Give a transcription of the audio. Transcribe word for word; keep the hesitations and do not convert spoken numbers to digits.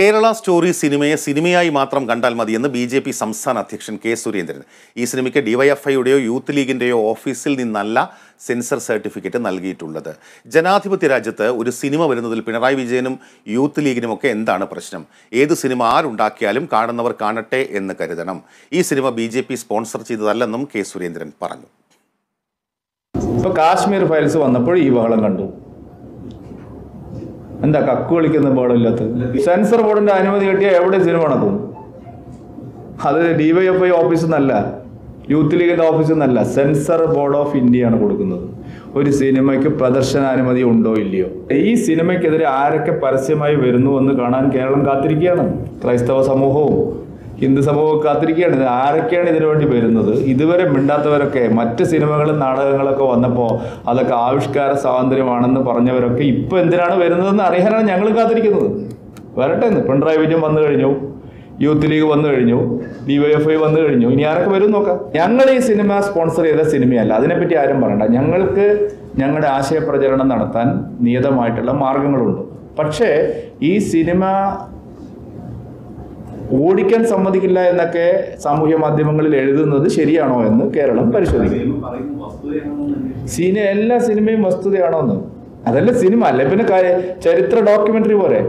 Kerala story സിനിമയെ സിനിമയായി മാത്രം കണ്ടാൽ മതിയെന്ന് ബി ജെ പി സംസ്ഥാന അധ്യക്ഷൻ കെ സുരേന്ദ്രൻ. ഈ സിനിമയ്ക്ക് ഡിവൈഎഫ്ഐയുടെയോ യൂത്ത് ലീഗിൻ്റെയോ ഓഫീസിൽ നിന്നല്ല സെൻസർ സർട്ടിഫിക്കറ്റ് നൽകിയിട്ടുള്ളത്. ജനാധിപത്യ രാജ്യത്ത് ഒരു സിനിമ വരുന്നതിൽ പിണറായി വിജയനും യൂത്ത് ലീഗിനുമൊക്കെ എന്താണ് പ്രശ്നം? ഏത് സിനിമ ആരുണ്ടാക്കിയാലും കാണുന്നവർ കാണട്ടെ എന്ന് കരുതണം. ഈ cinema B J P sponsor ചെയ്തതല്ലെന്നും കെ സുരേന്ദ്രൻ പറഞ്ഞു. ഇപ്പോൾ കാശ്മീർ ഫയൽസ് വന്നപ്പോൾ ഈ ബഹളം കണ്ടു. എന്താ കക്കു കളിക്കുന്ന ബോർഡില്ലാത്തത്? സെൻസർ ബോർഡിന്റെ അനുമതി കിട്ടിയാൽ എവിടെ സിനിമ നടക്കും? അത് ഡിവൈഎഫ്ഐ ഓഫീസിൽ നിന്നല്ല, യൂത്ത് ലീഗിന്റെ ഓഫീസിൽ നിന്നല്ല, സെൻസർ ബോർഡ് ഓഫ് ഇന്ത്യയാണ് കൊടുക്കുന്നത്. ഒരു സിനിമയ്ക്ക് പ്രദർശനാനുമതി ഉണ്ടോ ഇല്ലയോ, ഈ സിനിമയ്ക്കെതിരെ ആരൊക്കെ പരസ്യമായി വരുന്നു എന്ന് കാണാൻ കേരളം കാത്തിരിക്കുകയാണ്. ക്രൈസ്തവ സമൂഹവും ഹിന്ദു സമൂഹവും കാത്തിരിക്കുകയാണ്. ഇത് ആരൊക്കെയാണ് ഇതിനുവേണ്ടി വരുന്നത്? ഇതുവരെ മിണ്ടാത്തവരൊക്കെ, മറ്റ് സിനിമകളും നാടകങ്ങളൊക്കെ വന്നപ്പോൾ അതൊക്കെ ആവിഷ്കാര സ്വാതന്ത്ര്യമാണെന്ന് പറഞ്ഞവരൊക്കെ ഇപ്പോൾ എന്തിനാണ് വരുന്നതെന്ന് അറിയാനാണ് ഞങ്ങൾ കാത്തിരിക്കുന്നത്. വരട്ടെ എന്ന്. പിണറായി വിജയൻ വന്നു കഴിഞ്ഞു, യൂത്ത് ലീഗ് വന്നു കഴിഞ്ഞു, ഡിവൈഎഫ്ഐ വന്നു കഴിഞ്ഞു, ഇനി ആരൊക്കെ വരും നോക്കാം. ഞങ്ങൾ ഈ സിനിമ സ്പോൺസർ ചെയ്ത സിനിമയല്ല, അതിനെപ്പറ്റി ആരും പറയണ്ട. ഞങ്ങൾക്ക് ഞങ്ങളുടെ ആശയപ്രചരണം നടത്താൻ നിയതമായിട്ടുള്ള മാർഗങ്ങളുണ്ട്. പക്ഷേ ഈ സിനിമ ഓടിക്കാൻ സമ്മതിക്കില്ല എന്നൊക്കെ സാമൂഹ്യ മാധ്യമങ്ങളിൽ എഴുതുന്നത് ശരിയാണോ എന്ന് കേരളം പരിശോധിക്കും. സിനിമ എല്ലാ സിനിമയും വസ്തുതയാണോ എന്ന്, അതല്ല സിനിമ അല്ലെ പിന്നെ ചരിത്ര ഡോക്യുമെന്ററി പോലെ.